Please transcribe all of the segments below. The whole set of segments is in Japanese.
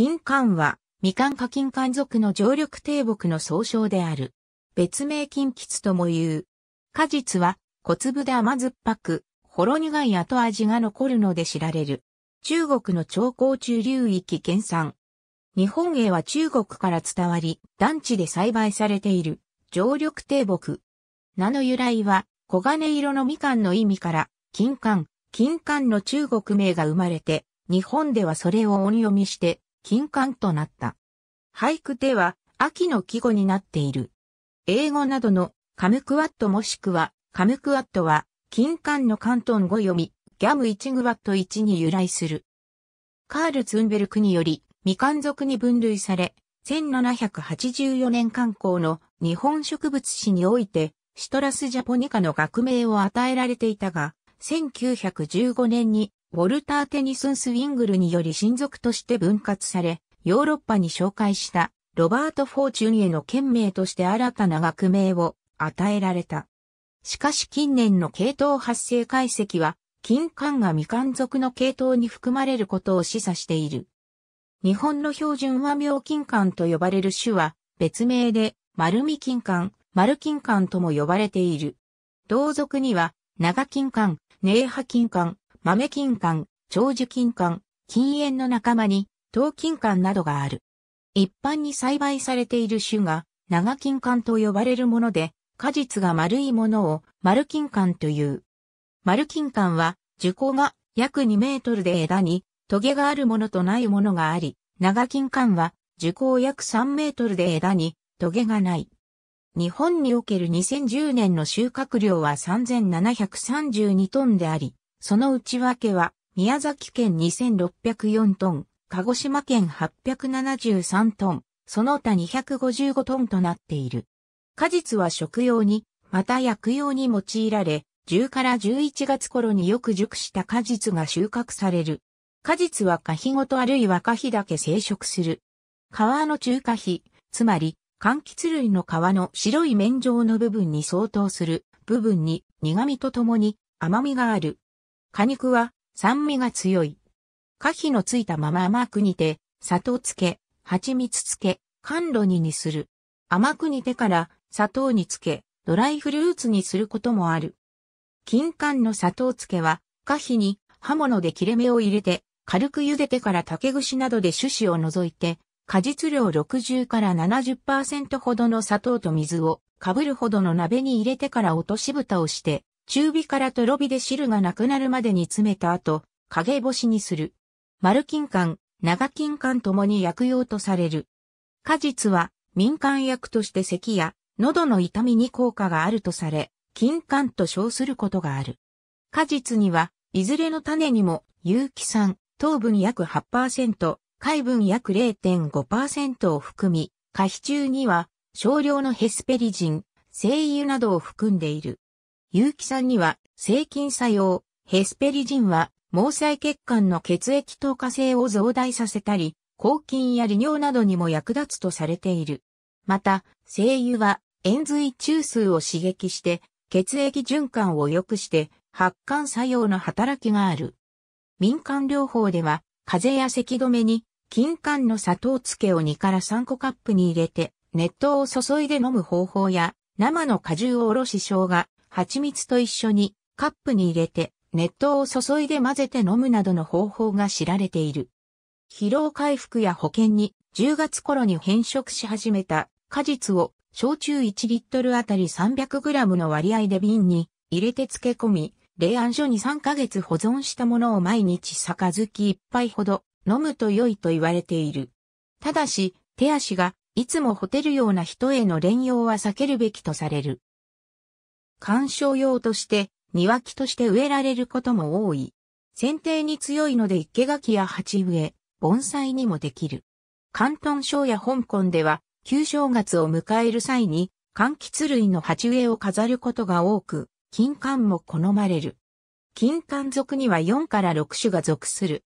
金柑は、ミカン科金柑属の常緑低木の総称である。別名金桔とも言う。果実は小粒で甘酸っぱく、ほろ苦い後味が残るので知られる。中国の長江中流域原産。日本へは中国から伝わり、団地で栽培されている常緑低木。名の由来は、黄金色のみかんの意味から、金柑の中国名が生まれて、日本ではそれを音読みして、金柑となった。俳句では、秋の季語になっている。英語などのカムクワットもしくは、カムクワットは、金柑の広東語読み、ギャム1グワット1に由来する。カール・ツンベルクにより、みかん属に分類され、1784年刊行の日本植物誌において、シトラス・ジャポニカの学名を与えられていたが、1915年に、ウォルター・テニスン・スウィングルにより新属として分割され、ヨーロッパに紹介したロバート・フォーチュンへの県名として新たな学名を与えられた。しかし近年の系統発生解析は、金柑がみかん属の系統に含まれることを示唆している。日本の標準和名金柑と呼ばれる種は、別名で丸実金柑、丸金柑とも呼ばれている。同属には、長金柑、寧波金柑、豆金柑、長寿金柑、金縁の仲間に、唐金柑などがある。一般に栽培されている種が、長金柑と呼ばれるもので、果実が丸いものを、丸金柑という。丸金柑は、樹高が約2メートルで枝に、トゲがあるものとないものがあり、長金柑は、樹高約3メートルで枝に、トゲがない。日本における2010年の収穫量は3732トンであり、その内訳は、宮崎県2604トン、鹿児島県873トン、その他255トンとなっている。果実は食用に、また薬用に用いられ、10から11月頃によく熟した果実が収穫される。果実は果皮ごとあるいは果皮だけ生殖する。皮の中果皮、つまり、柑橘類の皮の白い面状の部分に相当する部分に苦味とともに甘みがある。果肉は酸味が強い。果皮のついたまま甘く煮て、砂糖漬け、蜂蜜漬け、甘露煮にする。甘く煮てから砂糖に漬け、ドライフルーツにすることもある。金柑の砂糖漬けは、果皮に刃物で切れ目を入れて、軽く茹でてから竹串などで種子を除いて、果実量60から 70% ほどの砂糖と水をかぶるほどの鍋に入れてから落とし蓋をして、中火からとろ火で汁がなくなるまで煮詰めた後、陰干しにする。丸金柑、長金柑ともに薬用とされる。果実は民間薬として咳や喉の痛みに効果があるとされ、金柑と称することがある。果実には、いずれの種にも有機酸、糖分約 8%、海分約 0.5% を含み、果皮中には少量のヘスペリジン、精油などを含んでいる。有機酸には制菌作用、ヘスペリジンは毛細血管の血液透過性を増大させたり、抗菌や利尿などにも役立つとされている。また、精油は延髄中枢を刺激して、血液循環を良くして、発汗作用の働きがある。民間療法では、風邪や咳止めに、金柑の砂糖漬けを2から3個カップに入れて、熱湯を注いで飲む方法や、生の果汁をおろし生姜、蜂蜜と一緒にカップに入れて、熱湯を注いで混ぜて飲むなどの方法が知られている。疲労回復や保健に10月頃に変色し始めた果実を焼酎1リットルあたり300グラムの割合で瓶に入れて漬け込み、冷暗所に3ヶ月保存したものを毎日杯一杯ほど飲むと良いと言われている。ただし、手足がいつもほてるような人への連用は避けるべきとされる。観賞用として、庭木として植えられることも多い。剪定に強いので生け垣や鉢植え、盆栽にもできる。広東省や香港では、旧正月を迎える際に、柑橘類の鉢植えを飾ることが多く、金柑も好まれる。金柑属には4から6種が属する。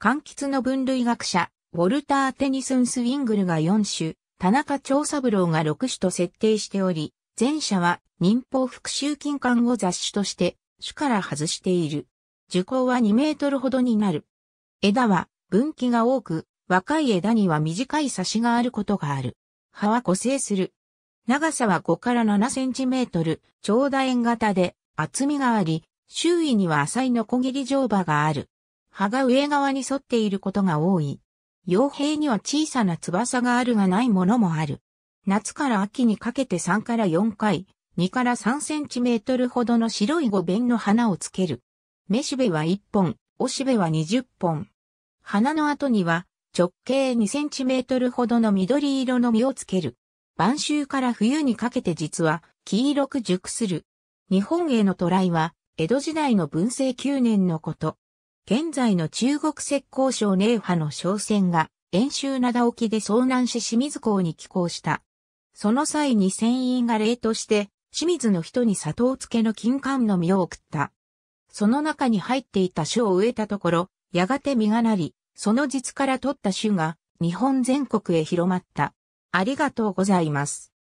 柑橘の分類学者、ウォルター・テニスン・スウィングルが4種、田中長三郎が6種と設定しており、前者は忍法復讐金柑を雑種として種から外している。樹高は2メートルほどになる。枝は分岐が多く、若い枝には短い桟があることがある。葉は固性する。長さは5から7センチメートル、長楕円型で厚みがあり、周囲には浅いノコギリ状葉がある。葉が上側に沿っていることが多い。葉柄には小さな翼があるがないものもある。夏から秋にかけて3から4回、2から3センチメートルほどの白い5弁の花をつける。雌しべは1本、雄しべは20本。花の後には、直径2センチメートルほどの緑色の実をつける。晩秋から冬にかけて実は黄色く熟する。日本への渡来は江戸時代の文政9年のこと。現在の中国浙江省寧波の商船が遠州灘沖で遭難し清水港に寄港した。その際に船員が礼として清水の人に砂糖漬けの金柑の実を送った。その中に入っていた種を植えたところ、やがて実がなり、その実から取った種が日本全国へ広まった。ありがとうございます。